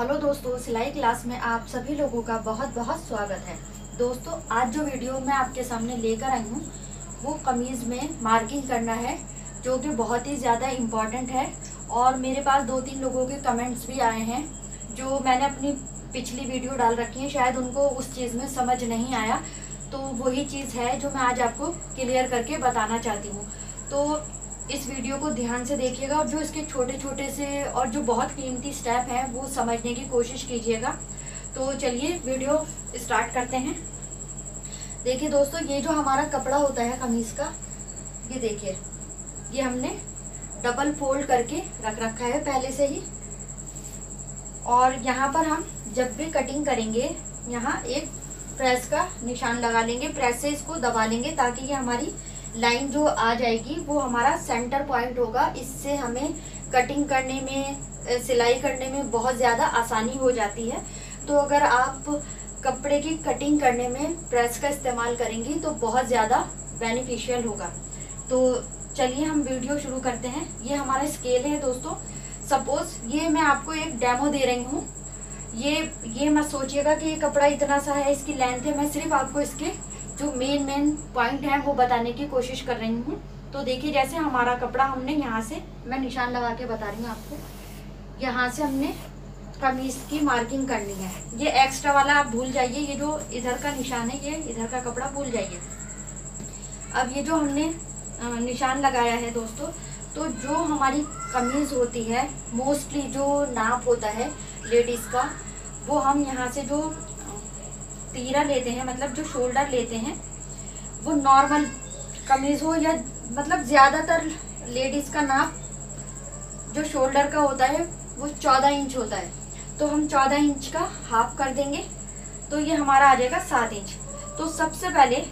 Hello दोस्तों, सिलाई class में आप सभी लोगों का बहुत बहुत स्वागत है। दोस्तों, आज जो वीडियो मैं आपके सामने लेकर आई हूँ वो कमीज़ में मार्किंग करना है, जो कि बहुत ही ज़्यादा इम्पॉर्टेंट है। और मेरे पास दो तीन लोगों के कमेंट्स भी आए हैं, जो मैंने अपनी पिछली वीडियो डाल रखी है, शायद उनको उस चीज़ में समझ नहीं आया। तो वही चीज़ है जो मैं आज आपको क्लियर करके बताना चाहती हूँ। तो इस वीडियो को ध्यान से देखिएगा और जो इसके छोटे छोटे से और जो बहुत कीमती स्टेप हैं वो समझने की कोशिश कीजिएगा। तो चलिए वीडियो स्टार्ट करते हैं। देखिए दोस्तों, ये जो हमारा कपड़ा होता है कमीज़ का, ये देखिए, ये हमने डबल फोल्ड करके रख रखा है पहले से ही। और यहाँ पर हम जब भी कटिंग करेंगे, यहाँ एक प्रेस का निशान लगा लेंगे, प्रेस से इसको दबा लेंगे, ताकि ये हमारी लाइन जो आ जाएगी वो हमारा सेंटर पॉइंट होगा। इससे हमें कटिंग करने में, सिलाई करने में बहुत ज़्यादा आसानी हो जाती है। तो अगर आप कपड़े की कटिंग करने में प्रेस का इस्तेमाल करेंगी तो बहुत ज़्यादा बेनिफिशियल होगा। तो चलिए हम वीडियो शुरू करते हैं। ये हमारा स्केल है दोस्तों। सपोज़ ये मैं आपको एक डेमो दे रही हूँ। ये मत सोचिएगा कि ये कपड़ा इतना सा है, इसकी लेंथ है। मैं सिर्फ आपको इसके जो मेन पॉइंट हैं वो बताने की कोशिश कर रही हूँ। तो देखिए, जैसे हमारा कपड़ा हमने यहाँ से, मैं निशान लगा के बता रही हूँ आपको, यहाँ से हमने कमीज़ की मार्किंग करनी है। ये एक्स्ट्रा वाला आप भूल जाइए, ये जो इधर का निशान है, ये इधर का कपड़ा भूल जाइए। अब ये जो हमने निशान लगाया है दोस्तों, तो जो हमारी कमीज़ होती है, मोस्टली जो नाप होता है लेडीज़ का, वो हम यहाँ से जो तीरा लेते हैं, मतलब जो शोल्डर लेते हैं, वो नॉर्मल कमीज़ हो या मतलब ज़्यादातर लेडीज़ का नाप जो शोल्डर का होता है वो 14 इंच होता है। तो हम 14 इंच का हाफ कर देंगे, तो ये हमारा आ जाएगा 7 इंच। तो सबसे पहले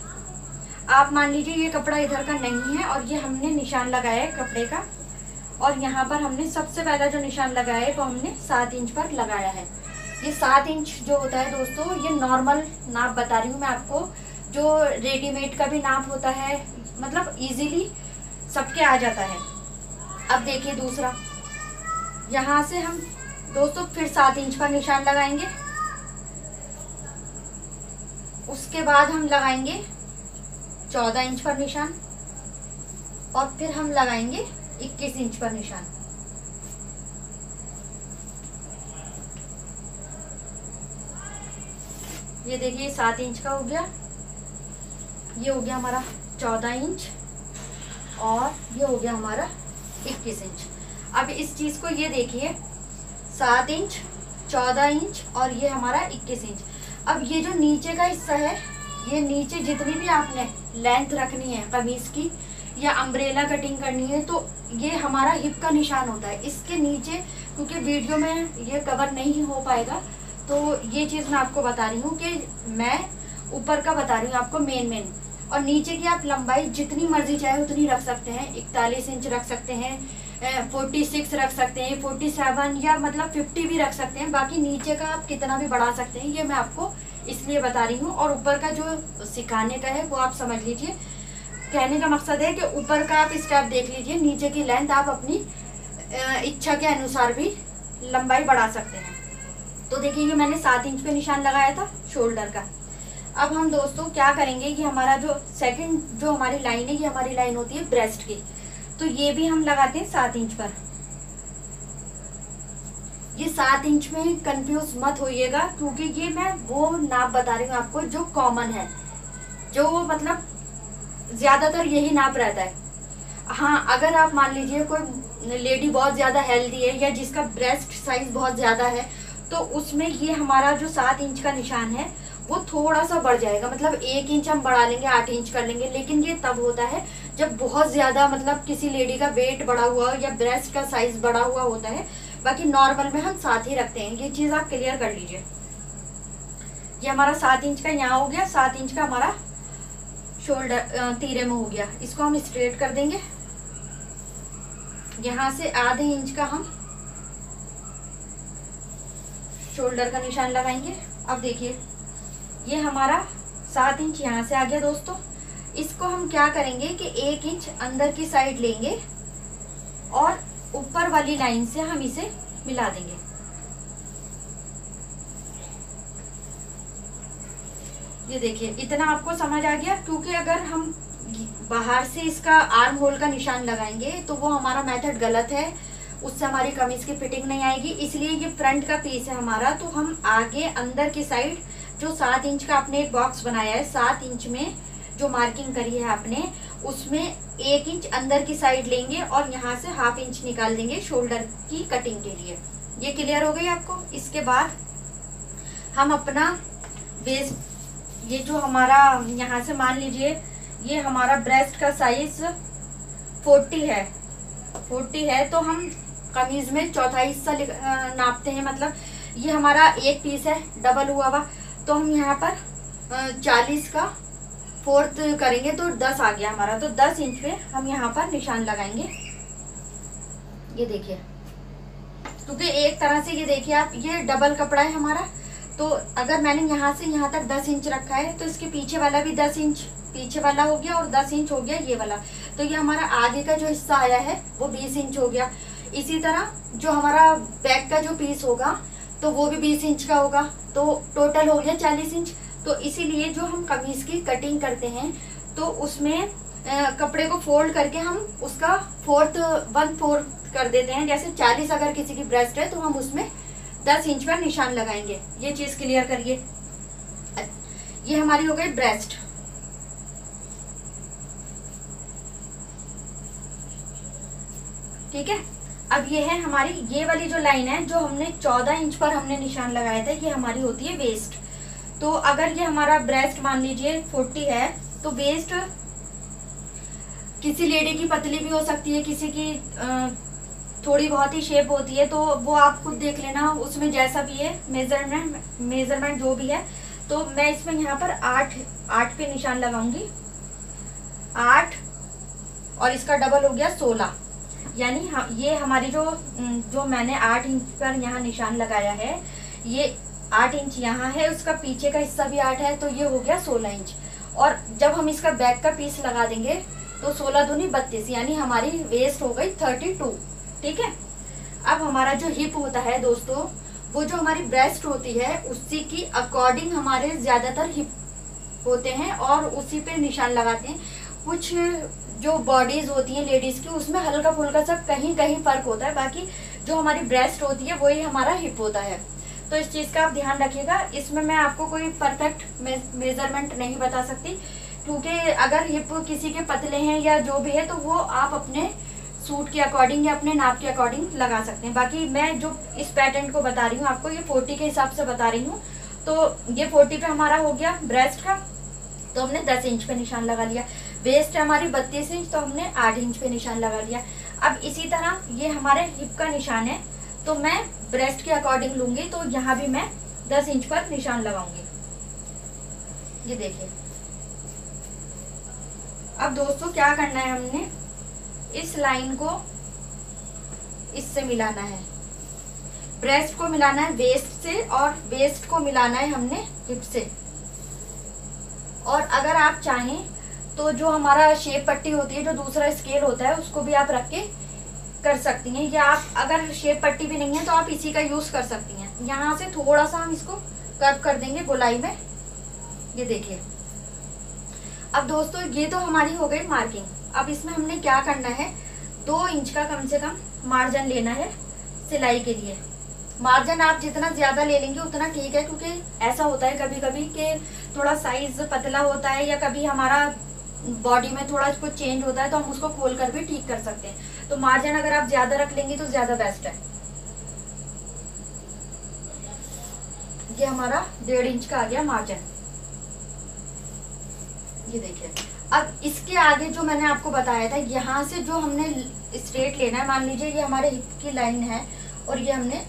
आप मान लीजिए ये कपड़ा इधर का नहीं है और ये हमने निशान लगाया है कपड़े का, और यहाँ पर हमने सबसे पहला जो निशान लगाया है वो हमने 7 इंच पर लगाया है। ये 7 इंच जो होता है दोस्तों, ये नॉर्मल नाप बता रही हूँ मैं आपको। जो रेडीमेड का भी नाप होता है, मतलब इजीली सबके आ जाता है। अब देखिए दूसरा, यहाँ से हम दोस्तों फिर 7 इंच पर निशान लगाएंगे। उसके बाद हम लगाएंगे 14 इंच पर निशान, और फिर हम लगाएंगे 21 इंच पर निशान। ये देखिए 7 इंच का हो गया, ये हो गया हमारा 14 इंच, और ये हो गया हमारा 21 इंच। अब इस चीज़ को ये देखिए, 7 इंच, 14 इंच और ये हमारा 21 इंच। अब ये जो नीचे का हिस्सा है, ये नीचे जितनी भी आपने लेंथ रखनी है कमीज़ की या अम्ब्रेला कटिंग करनी है, तो ये हमारा हिप का निशान होता है। इसके नीचे, क्योंकि वीडियो में ये कवर नहीं हो पाएगा, तो ये चीज़ मैं आपको बता रही हूँ कि मैं ऊपर का बता रही हूँ आपको मेन, और नीचे की आप लंबाई जितनी मर्जी चाहे उतनी रख सकते हैं। 41 इंच रख सकते हैं, 46 रख सकते हैं, 47 या मतलब 50 भी रख सकते हैं। बाकी नीचे का आप कितना भी बढ़ा सकते हैं, ये मैं आपको इसलिए बता रही हूँ। और ऊपर का जो सिखाने का है वो आप समझ लीजिए। कहने का मकसद है कि ऊपर का आप स्टेप देख लीजिए, नीचे की लेंथ आप अपनी इच्छा के अनुसार भी लंबाई बढ़ा सकते हैं। तो देखिए, ये मैंने 7 इंच पे निशान लगाया था शोल्डर का। अब हम दोस्तों क्या करेंगे कि हमारा जो सेकंड जो हमारी लाइन है, ये हमारी लाइन होती है ब्रेस्ट की। तो ये भी हम लगाते हैं 7 इंच पर। ये 7 इंच में कंफ्यूज मत होइएगा, क्योंकि ये मैं वो नाप बता रही हूँ आपको जो कॉमन है, जो मतलब ज़्यादातर यही नाप रहता है। हाँ, अगर आप मान लीजिए कोई लेडी बहुत ज़्यादा हेल्दी है या जिसका ब्रेस्ट साइज बहुत ज़्यादा है, तो उसमें ये हमारा जो 7 इंच का निशान है वो थोड़ा सा बढ़ जाएगा, मतलब 1 इंच हम बढ़ा लेंगे, 8 इंच कर लेंगे। लेकिन ये तब होता है जब बहुत ज़्यादा मतलब किसी लेडी का वेट बढ़ा हुआ या ब्रेस्ट का साइज़ बढ़ा हुआ होता है। बाकी नॉर्मल में हम 7 ही रखते हैं, ये चीज़ आप क्लियर कर लीजिए। ये हमारा 7 इंच का यहाँ हो गया, 7 इंच का हमारा शोल्डर तीरे में हो गया। इसको हम स्ट्रेट कर देंगे। यहाँ से आधे इंच का हम शोल्डर का निशान लगाएंगे। अब देखिए, ये हमारा 7 इंच यहाँ से आ गया दोस्तों। इसको हम क्या करेंगे कि 1 इंच अंदर की साइड लेंगे और ऊपर वाली लाइन से हम इसे मिला देंगे। ये देखिए इतना आपको समझ आ गया, क्योंकि अगर हम बाहर से इसका आर्म होल का निशान लगाएंगे तो वो हमारा मेथड गलत है, उससे हमारी कमीज की फिटिंग नहीं आएगी। इसलिए ये फ्रंट का पीस है हमारा, तो हम आगे अंदर की साइड जो 7 इंच का आपने एक बॉक्स बनाया है, 7 इंच में जो मार्किंग करी है आपने, उसमें 1 इंच अंदर की साइड लेंगे और यहाँ से हाफ इंच निकाल देंगे शोल्डर की कटिंग के लिए। ये क्लियर हो गई आपको। इसके बाद हम अपना वेस्ट, ये जो हमारा यहाँ से मान लीजिए ये हमारा ब्रेस्ट का साइज 40 है, 40 है तो हम कमीज में चौथा हिस्सा नापते हैं, मतलब ये हमारा एक पीस है डबल हुआ हुआ, तो हम यहाँ पर 40 का 4th करेंगे तो 10 आ गया हमारा, तो 10 इंच पे हम यहाँ पर निशान लगाएंगे। ये देखिए, क्योंकि एक तरह से ये देखिए आप, ये डबल कपड़ा है हमारा, तो अगर मैंने यहाँ से यहाँ तक 10 इंच रखा है तो इसके पीछे वाला भी 10 इंच पीछे वाला हो गया और 10 इंच हो गया ये वाला, तो ये हमारा आगे का जो हिस्सा आया है वो 20 इंच हो गया। इसी तरह जो हमारा बैक का जो पीस होगा तो वो भी 20 इंच का होगा, तो टोटल हो गया 40 इंच। तो इसीलिए जो हम कमीज की कटिंग करते हैं तो उसमें कपड़े को फोल्ड करके हम उसका 1/4 कर देते हैं। जैसे 40 अगर किसी की ब्रेस्ट है तो हम उसमें 10 इंच पर निशान लगाएंगे। ये चीज़ क्लियर करिए। ये हमारी हो गई ब्रेस्ट। ठीक है, अब ये है हमारी ये वाली जो लाइन है जो हमने 14 इंच पर हमने निशान लगाया था, ये हमारी होती है वेस्ट। तो अगर ये हमारा ब्रेस्ट मान लीजिए 40 है तो वेस्ट किसी लेडी की पतली भी हो सकती है, किसी की थोड़ी बहुत ही शेप होती है, तो वो आप खुद देख लेना उसमें जैसा भी है मेजरमेंट जो भी है। तो मैं इसमें यहाँ पर 8 पे निशान लगाऊंगी, 8 और इसका डबल हो गया 16, यानी ये हमारी जो मैंने 8 इंच पर यहाँ निशान लगाया है, ये 8 इंच यहाँ है, उसका पीछे का हिस्सा भी 8 है तो ये हो गया 16 इंच। और जब हम इसका बैक का पीस लगा देंगे तो 16×2 = 32, यानी हमारी वेस्ट हो गई 32। ठीक है, अब हमारा जो हिप होता है दोस्तों, वो जो हमारी ब्रेस्ट होती है उसी की अकॉर्डिंग हमारे ज़्यादातर हिप होते हैं और उसी पे निशान लगाते हैं। कुछ जो बॉडीज़ होती हैं लेडीज़ की उसमें हल्का फुल्का सा कहीं कहीं फ़र्क होता है, बाकी जो हमारी ब्रेस्ट होती है वही हमारा हिप होता है। तो इस चीज़ का आप ध्यान रखिएगा। इसमें मैं आपको कोई परफेक्ट मेजरमेंट नहीं बता सकती, क्योंकि अगर हिप किसी के पतले हैं या जो भी है तो वो आप अपने सूट के अकॉर्डिंग या अपने नाप के अकॉर्डिंग लगा सकते हैं। बाकी मैं जो इस पैटर्न को बता रही हूँ आपको, ये 40 के हिसाब से बता रही हूँ। तो ये 40 पे हमारा हो गया ब्रेस्ट का, तो हमने 10 इंच पे निशान लगा लिया। वेस्ट है हमारी 32 इंच, तो हमने 8 इंच पे निशान लगा लिया। अब इसी तरह ये हमारे हिप का निशान है, तो मैं ब्रेस्ट के अकॉर्डिंग लूँगी, तो यहाँ भी मैं 10 इंच पर निशान लगाऊंगी। ये देखिए। अब दोस्तों क्या करना है, हमने इस लाइन को इससे मिलाना है, ब्रेस्ट को मिलाना है वेस्ट से और वेस्ट को मिलाना है हमने हिप से। और अगर आप चाहें तो जो हमारा शेप पट्टी होती है, जो दूसरा स्केल होता है, उसको भी आप रख के कर सकती हैं, या आप अगर शेप पट्टी भी नहीं है तो आप इसी का यूज़ कर सकती हैं। यहाँ से थोड़ा सा हम इसको कर्व कर देंगे गोलाई में। ये देखिए। अब दोस्तों ये तो हमारी हो गई मार्किंग। अब इसमें हमने क्या करना है, 2 इंच का कम से कम मार्जिन लेना है सिलाई के लिए। मार्जिन आप जितना ज़्यादा ले लेंगे उतना ठीक है, क्योंकि ऐसा होता है कभी कभी कि थोड़ा साइज़ पतला होता है या कभी हमारा बॉडी में थोड़ा कुछ चेंज होता है, तो हम उसको खोल कर भी ठीक कर सकते हैं। तो मार्जिन अगर आप ज़्यादा रख लेंगे तो ज़्यादा बेस्ट है। ये हमारा 1.5 इंच का आ गया मार्जिन। ये देखिए। अब इसके आगे जो मैंने आपको बताया था, यहाँ से जो हमने स्ट्रेट लेना है, मान लीजिए ये हमारे हिप की लाइन है और ये हमने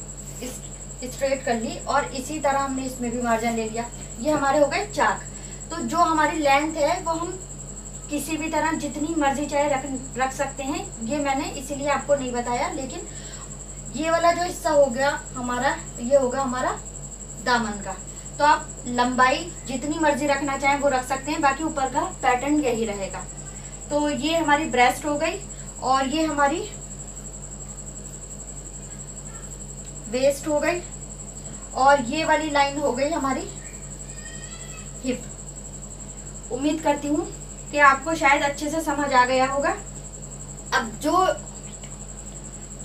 स्ट्रेट कर ली, और इसी तरह हमने इसमें भी मार्जिन ले लिया। ये हमारे हो गए 4। तो जो हमारी लेंथ है वो हम किसी भी तरह जितनी मर्जी चाहे रख सकते हैं। ये मैंने इसीलिए आपको नहीं बताया, लेकिन ये वाला जो हिस्सा हो गया हमारा, ये होगा हमारा दामन का। तो आप लंबाई जितनी मर्जी रखना चाहें वो रख सकते हैं, बाकी ऊपर का पैटर्न यही रहेगा। तो ये हमारी ब्रेस्ट हो गई और ये हमारी वेस्ट हो गई और ये वाली लाइन हो गई हमारी हिप। उम्मीद करती हूँ कि आपको शायद अच्छे से समझ आ गया होगा। अब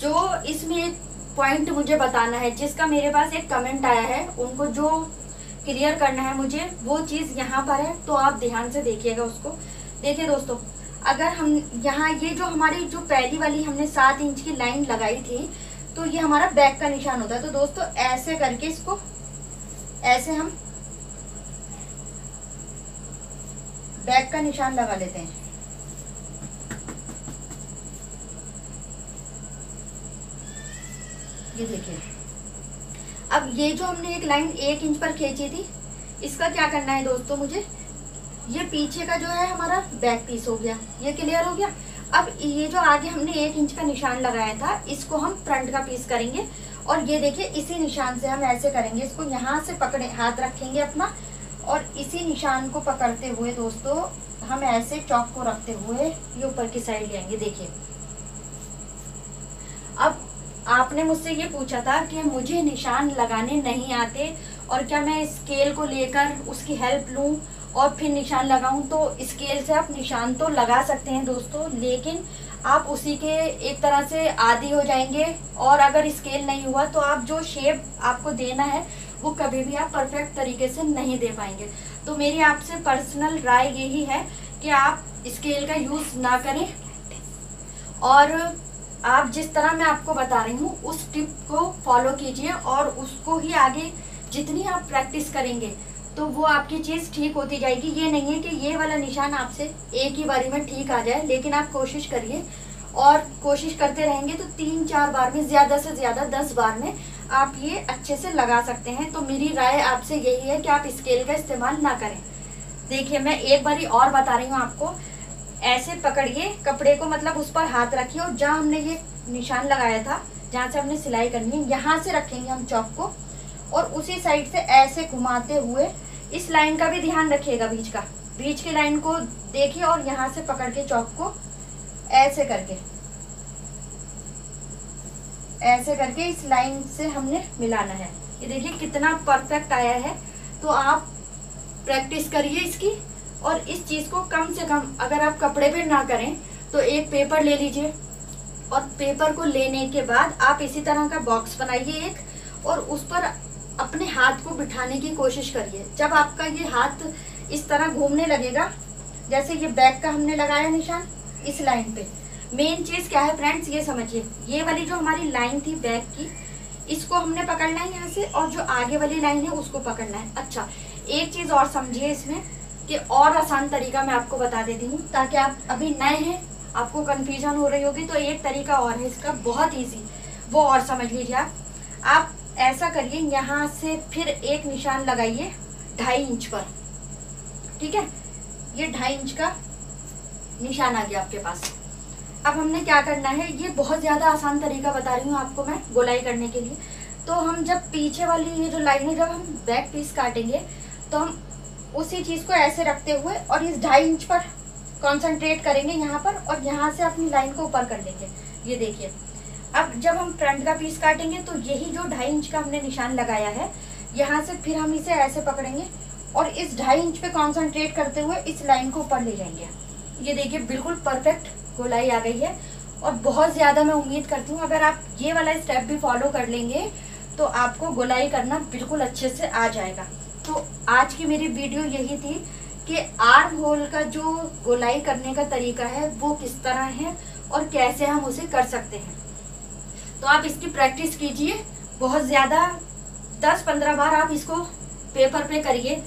जो इसमें एक पॉइंट मुझे बताना है, जिसका मेरे पास एक कमेंट आया है, उनको जो क्लियर करना है मुझे, वो चीज़ यहाँ पर है, तो आप ध्यान से देखिएगा उसको। देखिए दोस्तों, अगर हम यहाँ ये जो हमारी जो पहली वाली हमने 7 इंच की लाइन लगाई थी, तो ये हमारा बैक का निशान होता है। तो दोस्तों ऐसे करके इसको ऐसे हम बैक का निशान लगा लेते हैं। ये देखिए, अब ये जो हमने एक लाइन 1 इंच पर खींची थी, इसका क्या करना है दोस्तों मुझे, ये पीछे का जो है हमारा बैक पीस हो गया, ये क्लियर हो गया। अब ये जो आगे हमने 1 इंच का निशान लगाया था, इसको हम फ्रंट का पीस करेंगे। और ये देखिए, इसी निशान से हम ऐसे करेंगे, इसको यहाँ से पकड़े, हाथ रखेंगे अपना, और इसी निशान को पकड़ते हुए दोस्तों हम ऐसे चौक को रखते हुए ये ऊपर की साइड ले आएंगे। देखिए, अब आपने मुझसे ये पूछा था कि मुझे निशान लगाने नहीं आते और क्या मैं स्केल को लेकर उसकी हेल्प लूँ और फिर निशान लगाऊं। तो स्केल से आप निशान तो लगा सकते हैं दोस्तों, लेकिन आप उसी के एक तरह से आदी हो जाएंगे। और अगर स्केल नहीं हुआ तो आप जो शेप आपको देना है वो कभी भी आप परफेक्ट तरीके से नहीं दे पाएंगे। तो मेरी आपसे पर्सनल राय यही है कि आप स्केल का यूज़ ना करें, और आप जिस तरह मैं आपको बता रही हूँ उस टिप को फॉलो कीजिए, और उसको ही आगे जितनी आप प्रैक्टिस करेंगे तो वो आपकी चीज़ ठीक होती जाएगी। ये नहीं है कि ये वाला निशान आपसे एक ही बारी में ठीक आ जाए, लेकिन आप कोशिश करिए, और कोशिश करते रहेंगे तो 3-4 बार में, ज़्यादा से ज़्यादा 10 बार में आप ये अच्छे से लगा सकते हैं। तो मेरी राय आपसे यही है कि आप स्केल का इस्तेमाल ना करें। देखिए, मैं एक बारी और बता रही हूँ आपको, ऐसे पकड़िए कपड़े को, मतलब उस पर हाथ रखिए, और जहाँ हमने ये निशान लगाया था, जहाँ से हमने सिलाई करनी है, यहाँ से रखेंगे हम चौक को, और उसी साइड से ऐसे घुमाते हुए इस लाइन का भी ध्यान रखिएगा, बीच की लाइन को देखिए, और यहाँ से पकड़ के चौक को ऐसे करके इस लाइन से हमने मिलाना है। ये देखिए कितना परफेक्ट आया है। तो आप प्रैक्टिस करिए इसकी, और इस चीज़ को कम से कम, अगर आप कपड़े पे ना करें तो एक पेपर ले लीजिए, और पेपर को लेने के बाद आप इसी तरह का बॉक्स बनाइए एक, और उस पर अपने हाथ को बिठाने की कोशिश करिए। जब आपका ये हाथ इस तरह घूमने लगेगा, जैसे ये बैक का हमने लगाया निशान इस लाइन पे, मेन चीज़ क्या है फ्रेंड्स ये समझिए, ये वाली जो हमारी लाइन थी बैक की, इसको हमने पकड़ना है यहाँ से, और जो आगे वाली लाइन है उसको पकड़ना है। अच्छा, एक चीज़ और समझिए इसमें, कि और आसान तरीका मैं आपको बता देती हूँ, ताकि आप अभी नए हैं, आपको कन्फ्यूजन हो रही होगी, तो एक तरीका और है इसका, बहुत ईजी, वो और समझ लीजिए आप। ऐसा करिए, यहाँ से फिर एक निशान लगाइए 2.5 इंच पर, ठीक है, ये 2.5 इंच का निशान आ गया आपके पास। अब हमने क्या करना है, ये बहुत ज़्यादा आसान तरीका बता रही हूँ आपको मैं गोलाई करने के लिए। तो हम जब पीछे वाली ये जो लाइन है, जब हम बैक पीस काटेंगे तो हम उसी चीज़ को ऐसे रखते हुए और इस 2.5 इंच पर कॉन्सेंट्रेट करेंगे यहाँ पर, और यहाँ से अपनी लाइन को ऊपर कर लेंगे। ये देखिए, अब जब हम फ्रंट का पीस काटेंगे तो यही जो 2.5 इंच का हमने निशान लगाया है, यहाँ से फिर हम इसे ऐसे पकड़ेंगे, और इस 2.5 इंच पे कॉन्सेंट्रेट करते हुए इस लाइन को ऊपर ले जाएंगे। ये देखिए, बिल्कुल परफेक्ट गोलाई आ गई है, और बहुत ज़्यादा मैं उम्मीद करती हूँ अगर आप ये वाला स्टेप भी फॉलो कर लेंगे तो आपको गोलाई करना बिल्कुल अच्छे से आ जाएगा। तो आज की मेरी वीडियो यही थी कि आर्म होल का जो गोलाई करने का तरीका है वो किस तरह है और कैसे हम उसे कर सकते हैं। तो आप इसकी प्रैक्टिस कीजिए, बहुत ज़्यादा 10-15 बार आप इसको पेपर पे करिए,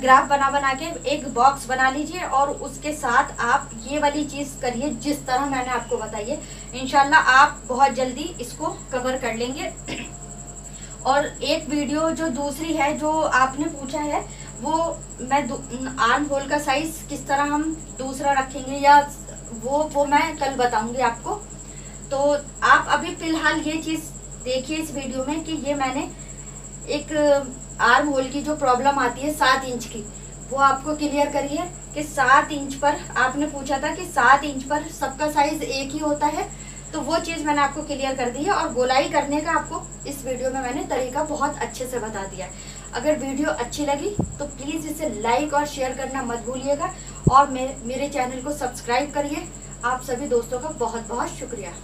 ग्राफ बना के एक बॉक्स बना लीजिए, और उसके साथ आप ये वाली चीज़ करिए जिस तरह मैंने आपको बताई है। इंशाल्लाह आप बहुत जल्दी इसको कवर कर लेंगे। और एक वीडियो जो दूसरी है जो आपने पूछा है, वो मैं आर्म होल का साइज़ किस तरह हम दूसरा रखेंगे या वो मैं कल बताऊँगी आपको। तो आप अभी फ़िलहाल ये चीज़ देखिए इस वीडियो में, कि ये मैंने एक आर्म होल की जो प्रॉब्लम आती है 7 इंच की, वो आपको क्लियर करिए कि 7 इंच पर आपने पूछा था कि 7 इंच पर सबका साइज़ एक ही होता है, तो वो चीज़ मैंने आपको क्लियर कर दी है। और गोलाई करने का आपको इस वीडियो में मैंने तरीका बहुत अच्छे से बता दिया है। अगर वीडियो अच्छी लगी तो प्लीज़ इसे लाइक और शेयर करना मत भूलिएगा और मेरे चैनल को सब्सक्राइब करिए। आप सभी दोस्तों का बहुत बहुत शुक्रिया।